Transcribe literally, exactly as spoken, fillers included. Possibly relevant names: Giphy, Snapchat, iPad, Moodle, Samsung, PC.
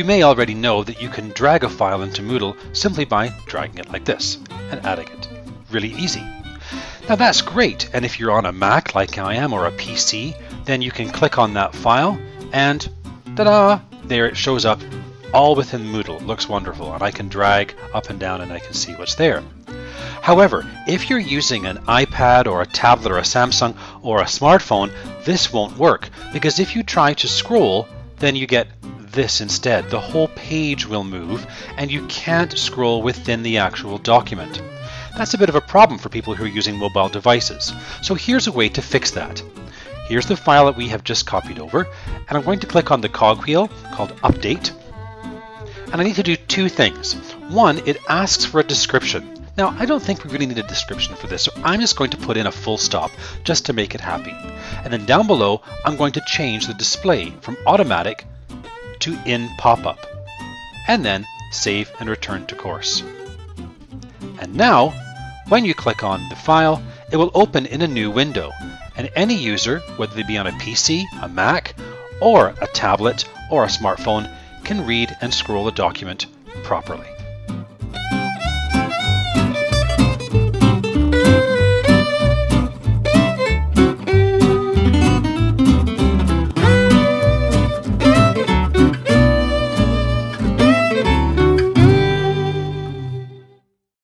You may already know that you can drag a file into Moodle simply by dragging it like this and adding it. Really easy. Now that's great, and if you're on a Mac like I am or a P C, then you can click on that file and ta-da! There it shows up all within Moodle. Looks wonderful, and I can drag up and down and I can see what's there. However, if you're using an iPad or a tablet or a Samsung or a smartphone, this won't work, because if you try to scroll, then you get this instead. The whole page will move and you can't scroll within the actual document. That's a bit of a problem for people who are using mobile devices. So here's a way to fix that. Here's the file that we have just copied over, and I'm going to click on the cogwheel called Update, and I need to do two things. One, it asks for a description. Now, I don't think we really need a description for this, so I'm just going to put in a full stop just to make it happy. And then down below, I'm going to change the display from automatic to in pop-up. And then save and return to course. And now, when you click on the file, it will open in a new window. And any user, whether they be on a P C, a Mac, or a tablet, or a smartphone, can read and scroll the document properly.